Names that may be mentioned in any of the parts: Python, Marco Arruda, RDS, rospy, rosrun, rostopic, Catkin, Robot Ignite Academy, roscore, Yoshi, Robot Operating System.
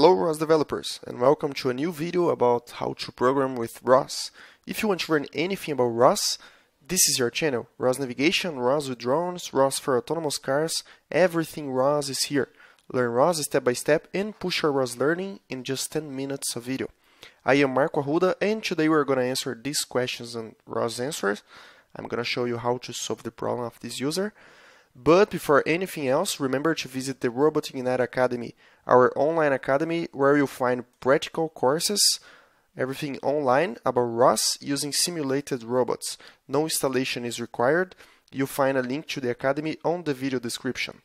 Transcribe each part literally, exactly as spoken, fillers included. Hello ROS developers, and welcome to a new video about how to program with ROS. If you want to learn anything about ROS, this is your channel. ROS navigation, ROS with drones, ROS for autonomous cars, everything ROS is here. Learn ROS step by step and push your ROS learning in just ten minutes of video. I am Marco Arruda, and today we are going to answer these questions on ROS answers. I'm going to show you how to solve the problem of this user. But before anything else, remember to visit the Robot Ignite Academy, our online academy where you'll find practical courses, everything online about ROS using simulated robots. No installation is required. You'll find a link to the academy on the video description.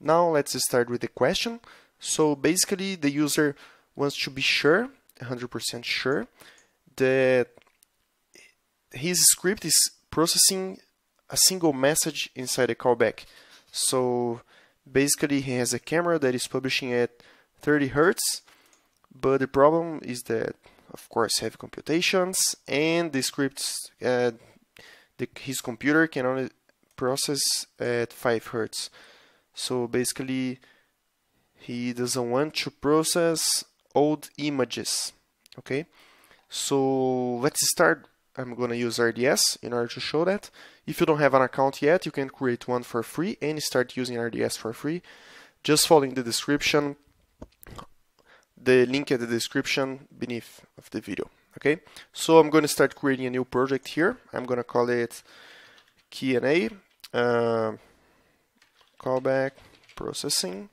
Now let's start with the question. So basically the user wants to be sure, one hundred percent sure, that his script is processing a single message inside a callback. So basically he has a camera that is publishing at thirty hertz, but the problem is that of course heavy computations and the scripts, uh, the, his computer can only process at five hertz. So basically he doesn't want to process old images. Okay, so let's start. I'm going to use R D S in order to show that. If you don't have an account yet, you can create one for free and start using R D S for free. Just following the description, the link at the description beneath of the video. Okay, so I'm going to start creating a new project here. I'm going to call it Q and A, uh, callback processing.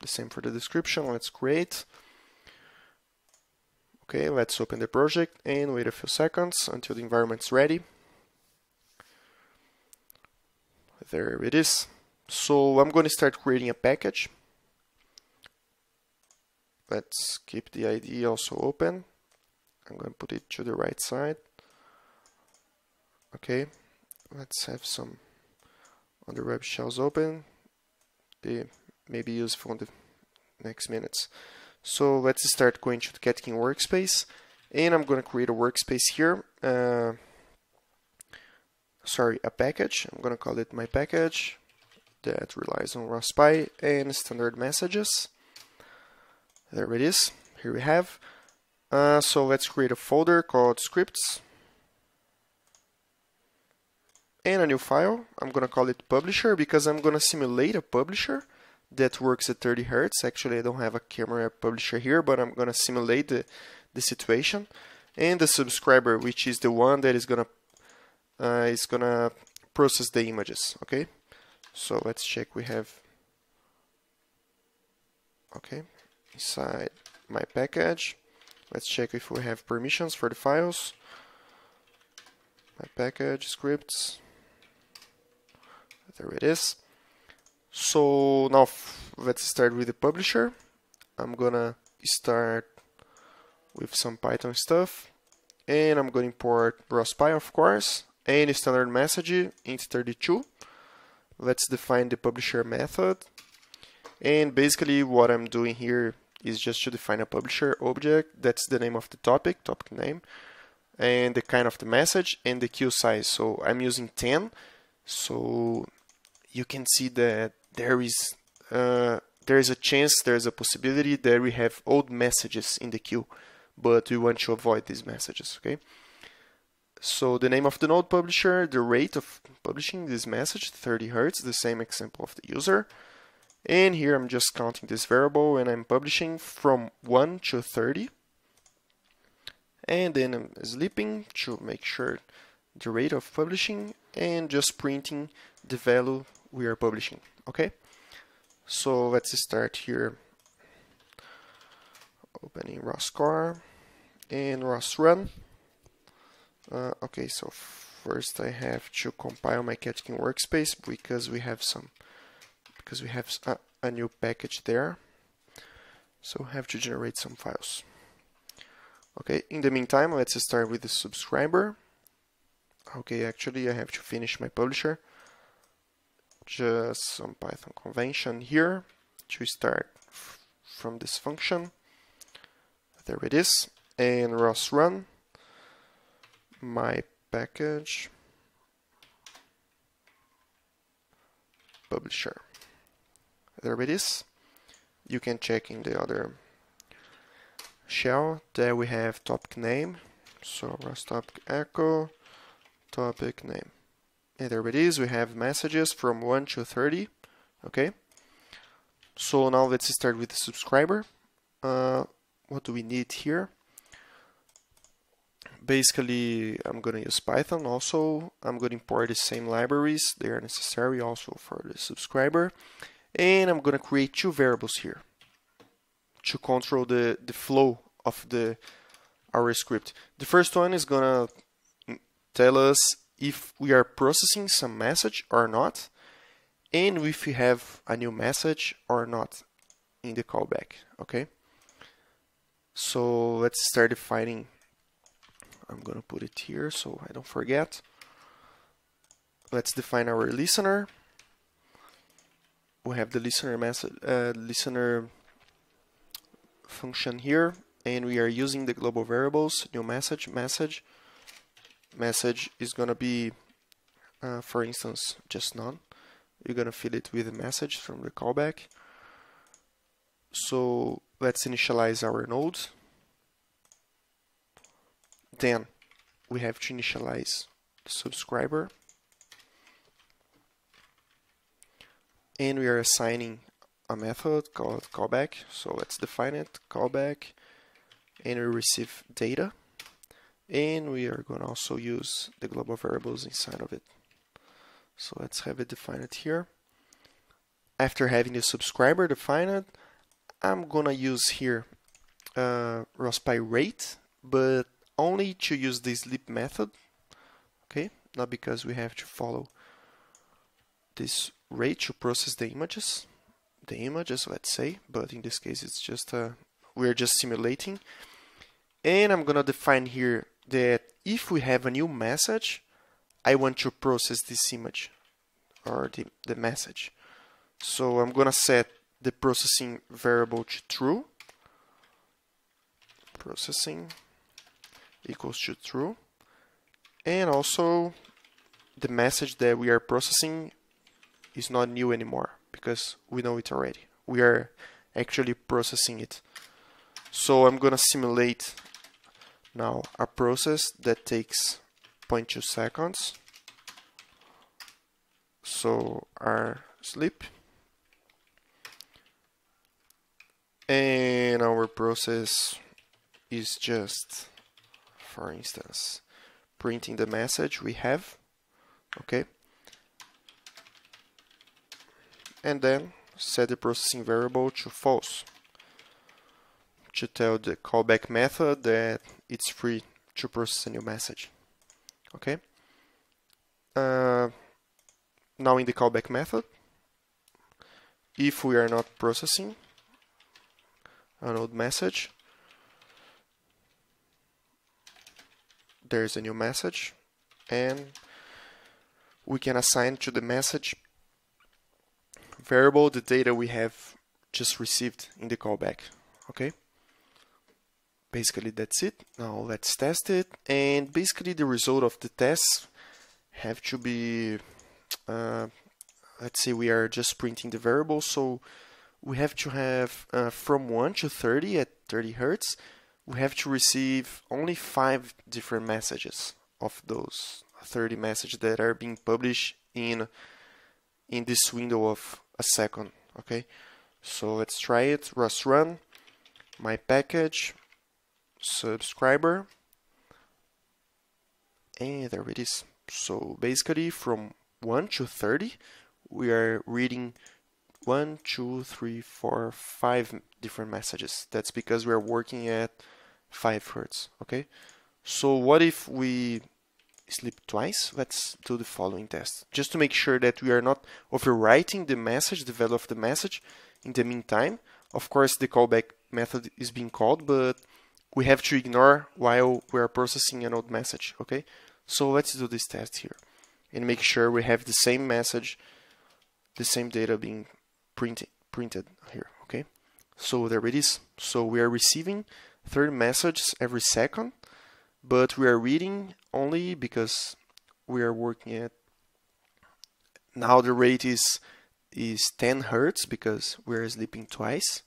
The same for the description. Let's create. Okay, let's open the project and wait a few seconds until the environment's ready. There it is. So I'm going to start creating a package. Let's keep the I D also open. I'm going to put it to the right side. Okay, let's have some other web shells open. They may be useful in the next minutes. So let's start going to the Catkin workspace, and I'm going to create a workspace here, uh, sorry, a package. I'm going to call it my package that relies on rospy and standard messages. There it is, here we have. Uh, so let's create a folder called scripts, and a new file. I'm going to call it publisher because I'm going to simulate a publisher that works at thirty hertz. Actually, I don't have a camera publisher here, but I'm gonna simulate the, the situation. And the subscriber, which is the one that is gonna uh, is gonna process the images. Okay, so let's check. We have, okay, inside my package, let's check if we have permissions for the files. My package scripts, there it is. So now let's start with the publisher. I'm gonna start with some Python stuff, and I'm gonna import rospy, of course, and standard message int thirty-two. Let's define the publisher method, and basically what I'm doing here is just to define a publisher object. That's the name of the topic, topic name, and the kind of the message, and the queue size. So I'm using ten, so you can see that there is uh, there is a chance, there is a possibility that we have old messages in the queue, but we want to avoid these messages. Okay, so the name of the node publisher, the rate of publishing this message, thirty hertz, the same example of the user, and here I'm just counting this variable, and I'm publishing from one to thirty, and then I'm sleeping to make sure the rate of publishing, and just printing the value we are publishing. Okay, so let's start here, opening roscore and rosrun. Uh, okay, so first I have to compile my Catkin workspace because we have some because we have a, a new package there, so I have to generate some files. Okay, in the meantime let's start with the subscriber. Okay, actually I have to finish my publisher. Just some Python convention here to start from this function. There it is. And rosrun my package publisher. There it is. you can check in the other shell. There we have topic name, so rostopic echo topic name. And there it is. We have messages from one to thirty. Okay, so now let's start with the subscriber. Uh, what do we need here? Basically, I'm gonna use Python. Also, I'm gonna import the same libraries, they are necessary also for the subscriber, and I'm gonna create two variables here to control the the flow of the our script. The first one is gonna tell us if we are processing some message or not, and if we have a new message or not in the callback. Okay, so let's start defining. I'm gonna put it here so I don't forget. Let's define our listener. We have the listener message, uh, listener function here, and we are using the global variables. New message, message, message is gonna be, uh, for instance, just none. You're gonna fill it with a message from the callback. So let's initialize our node. Then we have to initialize the subscriber, and we are assigning a method called callback. So let's define it, callback, and we receive data, and we are going to also use the global variables inside of it. So let's have it defined here. After having the subscriber defined, I'm going to use here uh, rospy rate, but only to use the sleep method, okay, not because we have to follow this rate to process the images, the images, let's say, but in this case it's just, uh, we're just simulating. And I'm gonna define here that if we have a new message, I want to process this image, or the, the message. So I'm gonna set the processing variable to true, processing equals to true, and also the message that we are processing is not new anymore because we know it already. We are actually processing it. So I'm gonna simulate now a process that takes zero point two seconds. So our sleep, and our process is just, for instance, printing the message we have, okay, and then set the processing variable to false to tell the callback method that it's free to process a new message. Okay, uh, now in the callback method, if we are not processing an old message, there's a new message, and we can assign to the message variable the data we have just received in the callback. Okay, basically that's it. Now let's test it, and basically the result of the tests have to be, uh, let's say we are just printing the variable, so we have to have uh, from one to thirty at thirty hertz. We have to receive only five different messages of those thirty messages that are being published in in this window of a second. Okay, so let's try it. Rosrun, my package, subscriber, and there it is. So basically from one to thirty we are reading one, two, three, four, five different messages. That's because we are working at five hertz. Okay. So what if we sleep twice? Let's do the following test, just to make sure that we are not overwriting the message, the value of the message. In the meantime, of course, the callback method is being called, but we have to ignore while we are processing an old message. Okay. So let's do this test here and make sure we have the same message, the same data being Printed, printed here. Okay, so there it is. So we are receiving thirty messages every second, but we are reading only because we are working at, now the rate is is ten hertz because we are sleeping twice.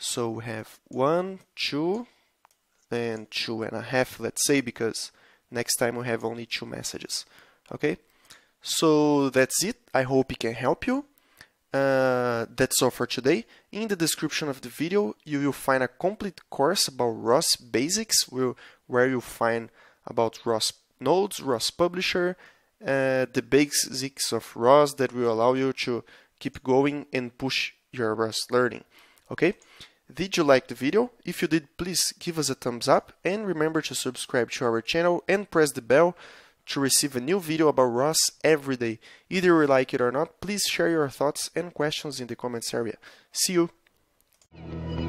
So we have one, two, then two and a half, let's say, because next time we have only two messages. Okay, so that's it. I hope it can help you. Uh, that's all for today. In the description of the video, you will find a complete course about ROS basics, where you'll find about ROS nodes, ROS publisher, uh, the basics of ROS that will allow you to keep going and push your ROS learning. Okay? Did you like the video? If you did, please give us a thumbs up and remember to subscribe to our channel and press the bell to receive a new video about ROS every day. Either you like it or not, please share your thoughts and questions in the comments area. See you!